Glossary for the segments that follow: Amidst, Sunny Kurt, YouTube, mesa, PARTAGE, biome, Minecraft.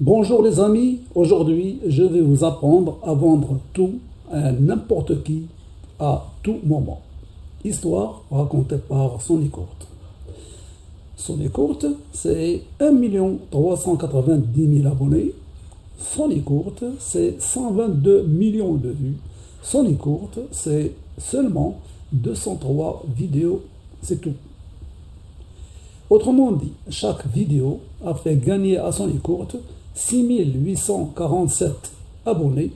Bonjour les amis, aujourd'hui je vais vous apprendre à vendre tout à n'importe qui, à tout moment. Histoire racontée par Sunny Kurt. Sunny Kurt, c'est 1 390 000 abonnés. Sunny Kurt, c'est 122 millions de vues. Sunny Kurt, c'est seulement 203 vidéos, c'est tout. Autrement dit, chaque vidéo a fait gagner à Sunny Kurt 6847 abonnés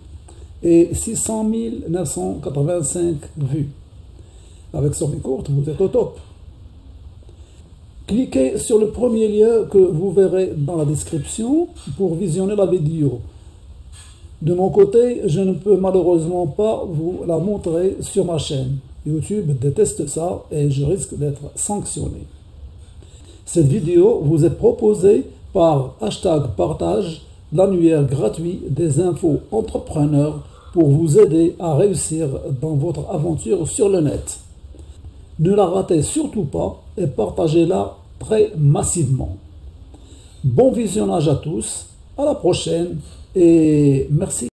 et 600 985 vues. Avec Sunny Kurt, vous êtes au top. Cliquez sur le premier lien que vous verrez dans la description pour visionner la vidéo. De mon côté, je ne peux malheureusement pas vous la montrer sur ma chaîne. YouTube déteste ça et je risque d'être sanctionné. Cette vidéo vous est proposée par #PARTAGE, l'annuaire gratuit des infos entrepreneurs pour vous aider à réussir dans votre aventure sur le net. Ne la ratez surtout pas et partagez-la très massivement. Bon visionnage à tous, à la prochaine et merci.